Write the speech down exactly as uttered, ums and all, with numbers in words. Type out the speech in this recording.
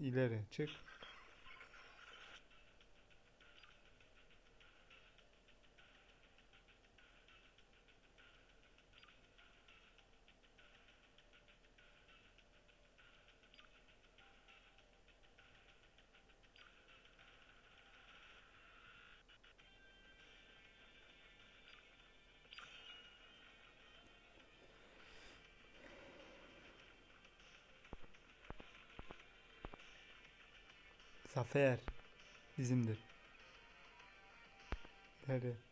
ileri çık. Zafer bizimdir. Nerede?